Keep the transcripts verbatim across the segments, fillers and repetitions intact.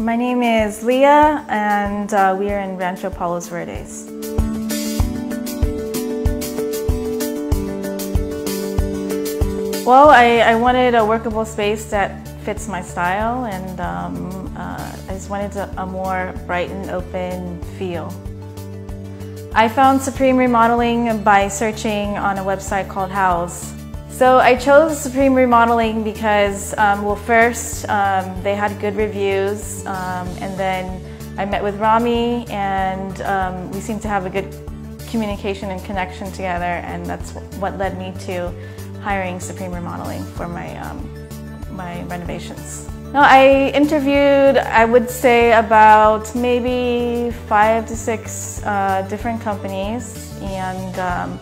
My name is Leah, and uh, we are in Rancho Palos Verdes. Well, I, I wanted a workable space that fits my style, and um, uh, I just wanted a, a more bright and open feel. I found Supreme Remodeling by searching on a website called Houzz. So I chose Supreme Remodeling because, um, well, first um, they had good reviews, um, and then I met with Rami, and um, we seemed to have a good communication and connection together, and that's what led me to hiring Supreme Remodeling for my um, my renovations. Now, I interviewed, I would say, about maybe five to six uh, different companies, and. Um,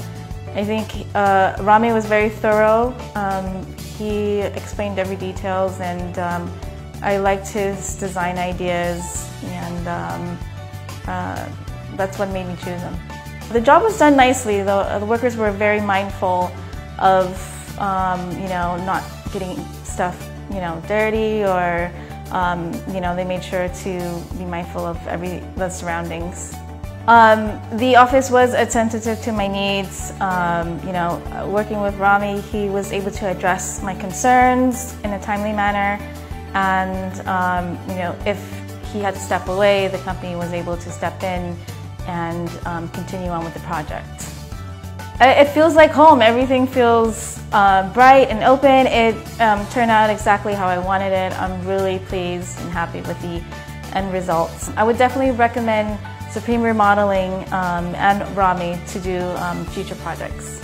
I think uh, Rami was very thorough. Um, he explained every details, and um, I liked his design ideas, and um, uh, that's what made me choose him. The job was done nicely, though. The workers were very mindful of um, you know, not getting stuff you know dirty, or um, you know they made sure to be mindful of every the surroundings. Um, the office was attentive to my needs. Um, you know, working with Rami, he was able to address my concerns in a timely manner, and um, you know, if he had to step away, the company was able to step in and um, continue on with the project. It feels like home. Everything feels uh, bright and open. It um, turned out exactly how I wanted it. I'm really pleased and happy with the end results. I would definitely recommend Supreme Remodeling um, and Rami to do um, future projects.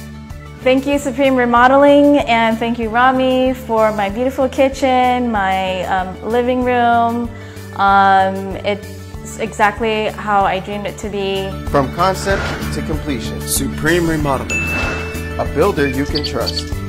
Thank you, Supreme Remodeling, and thank you, Rami, for my beautiful kitchen, my um, living room. Um, it's exactly how I dreamed it to be. From concept to completion, Supreme Remodeling, a builder you can trust.